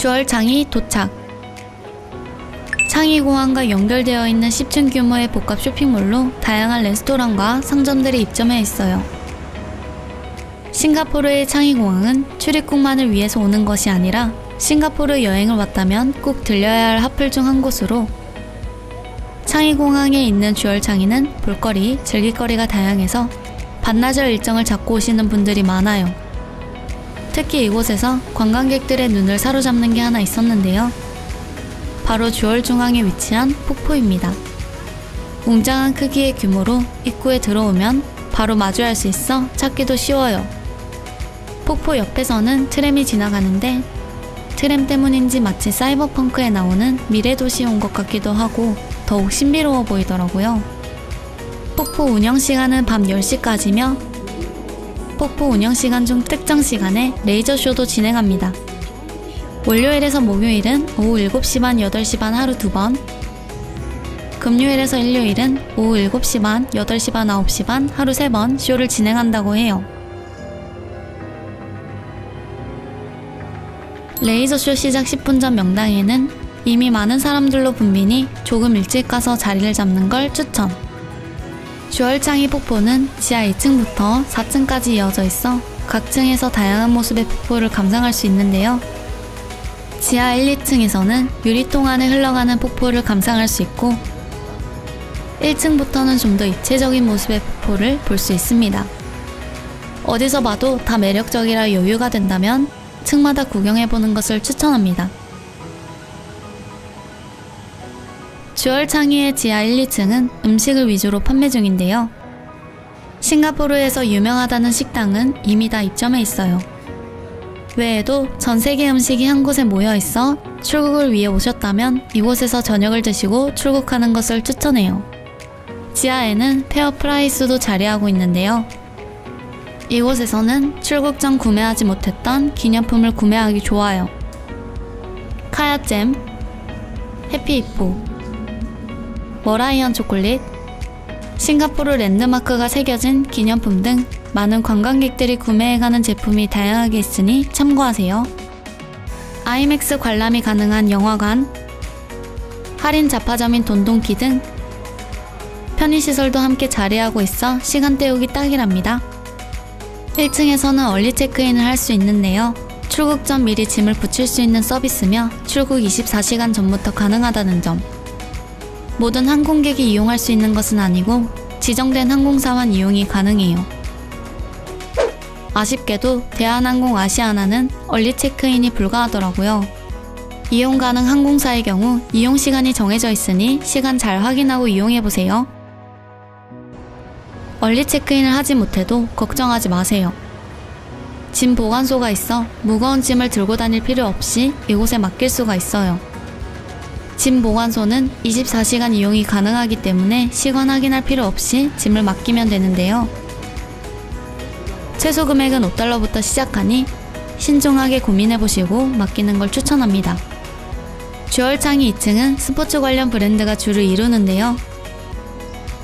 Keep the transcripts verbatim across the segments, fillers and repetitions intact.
쥬얼창이 도착. 창이공항과 연결되어 있는 십 층 규모의 복합 쇼핑몰로 다양한 레스토랑과 상점들이 입점해 있어요. 싱가포르의 창이공항은 출입국만을 위해서 오는 것이 아니라 싱가포르 여행을 왔다면 꼭 들려야 할 핫플 중 한 곳으로, 창이공항에 있는 쥬얼창이는 볼거리, 즐길거리가 다양해서 반나절 일정을 잡고 오시는 분들이 많아요. 특히 이곳에서 관광객들의 눈을 사로잡는 게 하나 있었는데요. 바로 쥬얼중앙에 위치한 폭포입니다. 웅장한 크기의 규모로 입구에 들어오면 바로 마주할 수 있어 찾기도 쉬워요. 폭포 옆에서는 트램이 지나가는데 트램 때문인지 마치 사이버펑크에 나오는 미래도시에 온 것 같기도 하고 더욱 신비로워 보이더라고요. 폭포 운영시간은 밤 열 시까지며 폭포 운영시간 중 특정 시간에 레이저쇼도 진행합니다. 월요일에서 목요일은 오후 일곱 시 반, 여덟 시 반 하루 두 번, 금요일에서 일요일은 오후 일곱 시 반, 여덟 시 반, 아홉 시 반 하루 세 번 쇼를 진행한다고 해요. 레이저쇼 시작 십 분 전 명당에는 이미 많은 사람들로 붐비니 조금 일찍 가서 자리를 잡는 걸 추천. 쥬얼창이 폭포는 지하 이 층부터 사 층까지 이어져 있어 각 층에서 다양한 모습의 폭포를 감상할 수 있는데요. 지하 일, 이 층에서는 유리통 안에 흘러가는 폭포를 감상할 수 있고 일 층부터는 좀 더 입체적인 모습의 폭포를 볼 수 있습니다. 어디서 봐도 다 매력적이라 여유가 된다면 층마다 구경해보는 것을 추천합니다. 쥬얼창이의 지하 일, 이 층은 음식을 위주로 판매 중인데요. 싱가포르에서 유명하다는 식당은 이미 다 입점해 있어요. 외에도 전세계 음식이 한 곳에 모여있어 출국을 위해 오셨다면 이곳에서 저녁을 드시고 출국하는 것을 추천해요. 지하에는 페어 프라이스도 자리하고 있는데요. 이곳에서는 출국 전 구매하지 못했던 기념품을 구매하기 좋아요. 카야잼, 해피이포, 머라이언 초콜릿, 싱가포르 랜드마크가 새겨진 기념품 등 많은 관광객들이 구매해가는 제품이 다양하게 있으니 참고하세요. 아이맥스 관람이 가능한 영화관, 할인 잡화점인 돈동키 등 편의시설도 함께 자리하고 있어 시간 때우기 딱이랍니다. 일 층에서는 얼리 체크인을 할 수 있는데요. 출국 전 미리 짐을 붙일 수 있는 서비스며 출국 이십사 시간 전부터 가능하다는 점. 모든 항공객이 이용할 수 있는 것은 아니고 지정된 항공사만 이용이 가능해요. 아쉽게도 대한항공 아시아나는 얼리 체크인이 불가하더라고요. 이용 가능 항공사의 경우 이용 시간이 정해져 있으니 시간 잘 확인하고 이용해보세요. 얼리 체크인을 하지 못해도 걱정하지 마세요. 짐 보관소가 있어 무거운 짐을 들고 다닐 필요 없이 이곳에 맡길 수가 있어요. 짐 보관소는 이십사 시간 이용이 가능하기 때문에 시간 확인할 필요 없이 짐을 맡기면 되는데요. 최소 금액은 오 달러부터 시작하니 신중하게 고민해보시고 맡기는 걸 추천합니다. 쥬얼창이 이 층은 스포츠 관련 브랜드가 주를 이루는데요.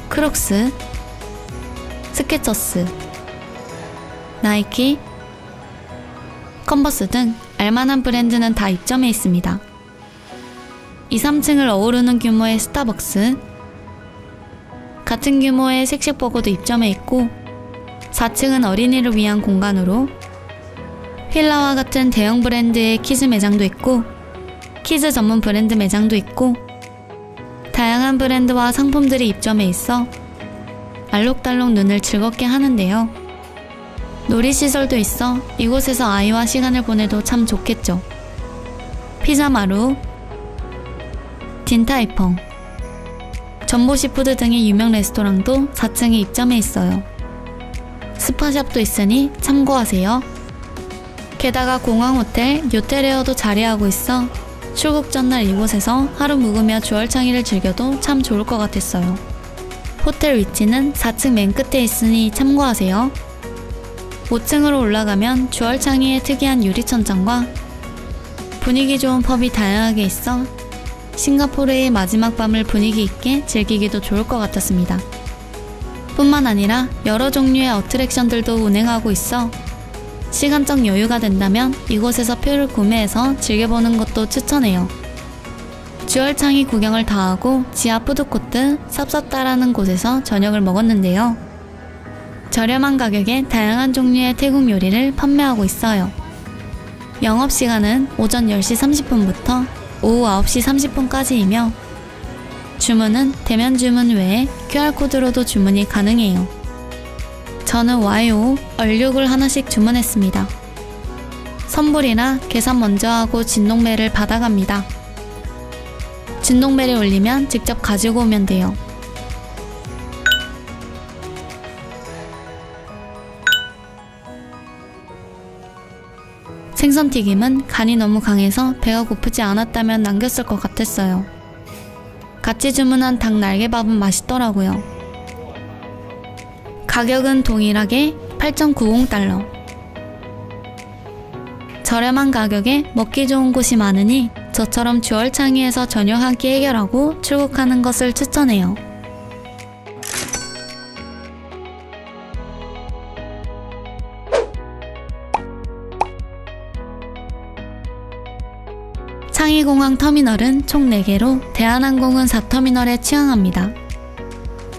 크록스, 스케쳐스, 나이키, 컨버스 등 알만한 브랜드는 다 입점해 있습니다. 이, 삼 층을 어우르는 규모의 스타벅스, 같은 규모의 색식버거도 입점해 있고 사 층은 어린이를 위한 공간으로 휠라와 같은 대형 브랜드의 키즈 매장도 있고 키즈 전문 브랜드 매장도 있고 다양한 브랜드와 상품들이 입점해 있어 알록달록 눈을 즐겁게 하는데요. 놀이시설도 있어 이곳에서 아이와 시간을 보내도 참 좋겠죠. 피자마루, 딘타이펑, 전보시푸드 등의 유명 레스토랑도 사 층에 입점해 있어요. 스파샵도 있으니 참고하세요. 게다가 공항 호텔, 요텔에어도 자리하고 있어 출국 전날 이곳에서 하루 묵으며 쥬얼창이를 즐겨도 참 좋을 것 같았어요. 호텔 위치는 사 층 맨 끝에 있으니 참고하세요. 오 층으로 올라가면 쥬얼창이의 특이한 유리천장과 분위기 좋은 펍이 다양하게 있어 싱가포르의 마지막 밤을 분위기 있게 즐기기도 좋을 것 같았습니다. 뿐만 아니라 여러 종류의 어트랙션들도 운행하고 있어 시간적 여유가 된다면 이곳에서 표를 구매해서 즐겨보는 것도 추천해요. 쥬얼창이 구경을 다하고 지하 푸드코트 쌉쌉따라는 곳에서 저녁을 먹었는데요. 저렴한 가격에 다양한 종류의 태국 요리를 판매하고 있어요. 영업시간은 오전 열 시 삼십 분부터 오후 아홉 시 삼십 분까지이며 주문은 대면 주문 외에 큐알코드로도 주문이 가능해요. 저는 와이오 얼육을 하나씩 주문했습니다. 선불이라 계산 먼저 하고 진동벨을 받아갑니다. 진동벨이 울리면 직접 가지고 오면 돼요. 생선튀김은 간이 너무 강해서 배가 고프지 않았다면 남겼을 것 같았어요. 같이 주문한 닭 날개밥은 맛있더라고요. 가격은 동일하게 팔 점 구십 달러. 저렴한 가격에 먹기 좋은 곳이 많으니 저처럼 쥬얼창이에서 저녁 한 끼 해결하고 출국하는 것을 추천해요. 창이공항 터미널은 총 네 개로 대한항공은 사 터미널에 취항합니다.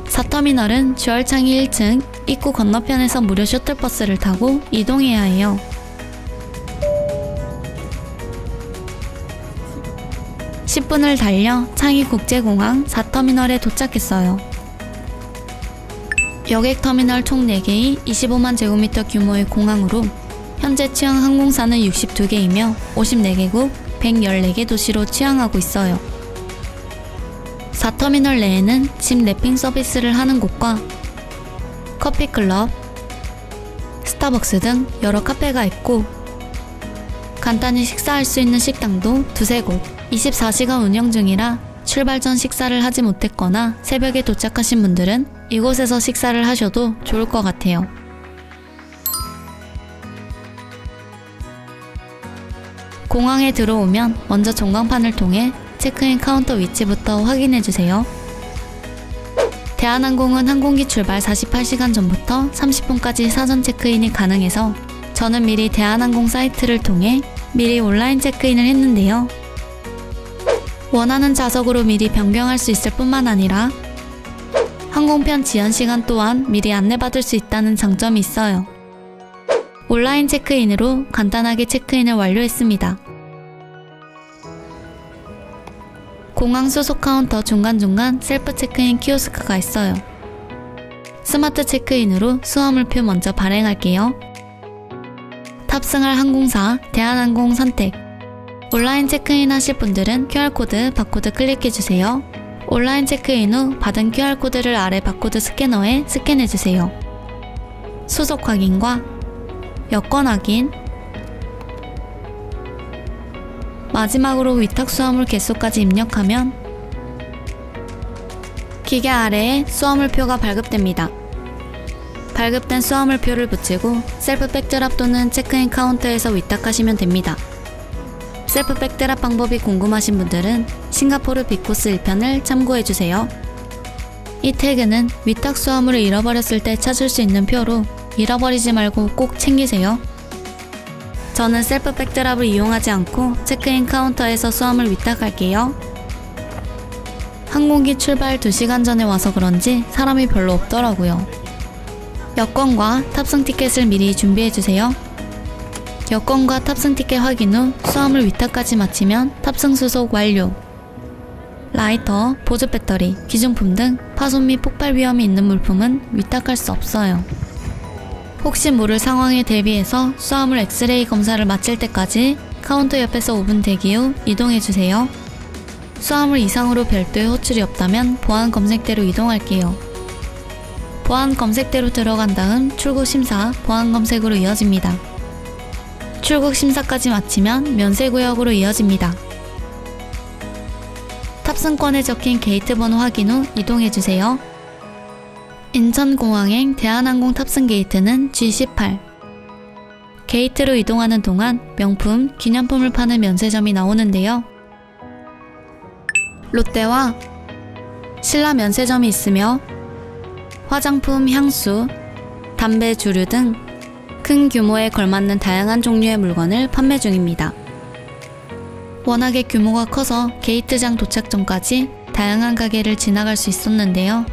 사 터미널은 쥬얼창이 일 층 입구 건너편에서 무료 셔틀버스를 타고 이동해야 해요. 십 분을 달려 창이국제공항 사 터미널에 도착했어요. 여객터미널 총 네 개의 이십오만 제곱미터 규모의 공항으로 현재 취항 항공사는 육십이 개이며 오십사 개국 백십사 개 도시로 취항하고 있어요. 사 터미널 내에는 짐 랩핑 서비스를 하는 곳과 커피클럽, 스타벅스 등 여러 카페가 있고 간단히 식사할 수 있는 식당도 두세 곳, 이십사 시간 운영 중이라 출발 전 식사를 하지 못했거나 새벽에 도착하신 분들은 이곳에서 식사를 하셔도 좋을 것 같아요. 공항에 들어오면 먼저 전광판을 통해 체크인 카운터 위치부터 확인해주세요. 대한항공은 항공기 출발 사십팔 시간 전부터 삼십 분까지 사전 체크인이 가능해서 저는 미리 대한항공 사이트를 통해 미리 온라인 체크인을 했는데요. 원하는 좌석으로 미리 변경할 수 있을 뿐만 아니라 항공편 지연 시간 또한 미리 안내받을 수 있다는 장점이 있어요. 온라인 체크인으로 간단하게 체크인을 완료했습니다. 공항 소속 카운터 중간중간 셀프 체크인 키오스크가 있어요. 스마트 체크인으로 수화물표 먼저 발행할게요. 탑승할 항공사, 대한항공 선택. 온라인 체크인 하실 분들은 큐알코드, 바코드 클릭해주세요. 온라인 체크인 후 받은 큐알코드를 아래 바코드 스캐너에 스캔해주세요. 수속 확인과 여권 확인, 마지막으로 위탁 수화물 개수까지 입력하면 기계 아래에 수화물표가 발급됩니다. 발급된 수화물표를 붙이고 셀프 백드랍 또는 체크인 카운터에서 위탁하시면 됩니다. 셀프 백드랍 방법이 궁금하신 분들은 싱가포르 빅코스 일 편을 참고해주세요. 이 태그는 위탁 수화물을 잃어버렸을 때 찾을 수 있는 표로 잃어버리지 말고 꼭 챙기세요. 저는 셀프 백드랍을 이용하지 않고 체크인 카운터에서 수화물 위탁할게요. 항공기 출발 두 시간 전에 와서 그런지 사람이 별로 없더라고요. 여권과 탑승 티켓을 미리 준비해주세요. 여권과 탑승 티켓 확인 후 수화물 위탁까지 마치면 탑승 수속 완료. 라이터, 보조 배터리, 기중품 등 파손 및 폭발 위험이 있는 물품은 위탁할 수 없어요. 혹시 모를 상황에 대비해서 수화물 엑스레이 검사를 마칠 때까지 카운터 옆에서 오 분 대기 후 이동해주세요. 수화물 이상으로 별도의 호출이 없다면 보안 검색대로 이동할게요. 보안 검색대로 들어간 다음 출국 심사, 보안 검색으로 이어집니다. 출국 심사까지 마치면 면세구역으로 이어집니다. 탑승권에 적힌 게이트 번호 확인 후 이동해주세요. 인천공항행 대한항공 탑승 게이트는 지 십팔. 게이트로 이동하는 동안 명품, 기념품을 파는 면세점이 나오는데요. 롯데와 신라 면세점이 있으며 화장품, 향수, 담배, 주류 등 큰 규모에 걸맞는 다양한 종류의 물건을 판매 중입니다. 워낙에 규모가 커서 게이트장 도착 전까지 다양한 가게를 지나갈 수 있었는데요.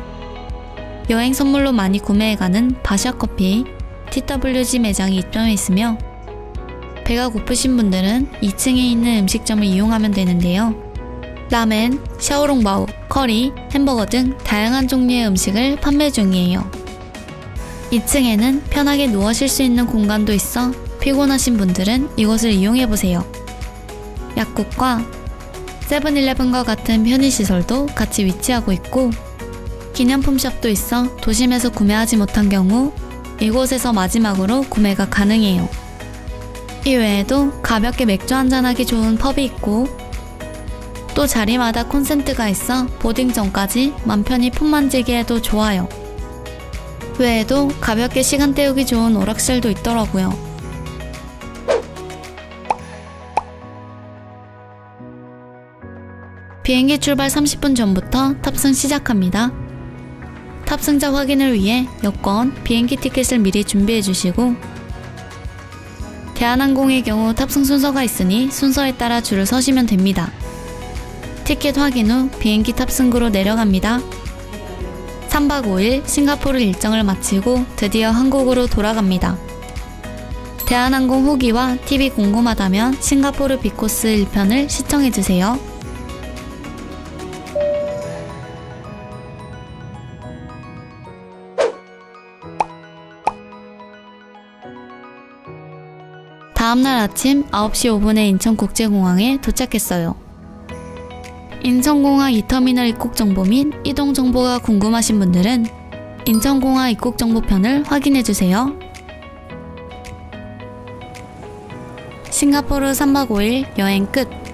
여행 선물로 많이 구매해가는 바샤커피, 티더블유지 매장이 입점해 있으며 배가 고프신 분들은 이 층에 있는 음식점을 이용하면 되는데요. 라멘, 샤오롱바오, 커리, 햄버거 등 다양한 종류의 음식을 판매 중이에요. 이 층에는 편하게 누워 쉴 수 있는 공간도 있어 피곤하신 분들은 이곳을 이용해보세요. 약국과 세븐일레븐과 같은 편의시설도 같이 위치하고 있고 기념품샵도 있어 도심에서 구매하지 못한 경우 이곳에서 마지막으로 구매가 가능해요. 이외에도 가볍게 맥주 한잔하기 좋은 펍이 있고 또 자리마다 콘센트가 있어 보딩 전까지 맘 편히 폰 만지게 해도 좋아요. 외에도 가볍게 시간 때우기 좋은 오락실도 있더라고요. 비행기 출발 삼십 분 전부터 탑승 시작합니다. 탑승자 확인을 위해 여권, 비행기 티켓을 미리 준비해 주시고 대한항공의 경우 탑승 순서가 있으니 순서에 따라 줄을 서시면 됩니다. 티켓 확인 후 비행기 탑승구로 내려갑니다. 삼 박 오 일 싱가포르 일정을 마치고 드디어 한국으로 돌아갑니다. 대한항공 후기와 팁이 궁금하다면 싱가포르 비코스 일 편을 시청해주세요. 다음날 아침 아홉 시 오 분에 인천국제공항에 도착했어요. 인천공항 이 터미널 입국정보 및 이동정보가 궁금하신 분들은 인천공항 입국정보편을 확인해주세요. 싱가포르 삼 박 오 일 여행 끝.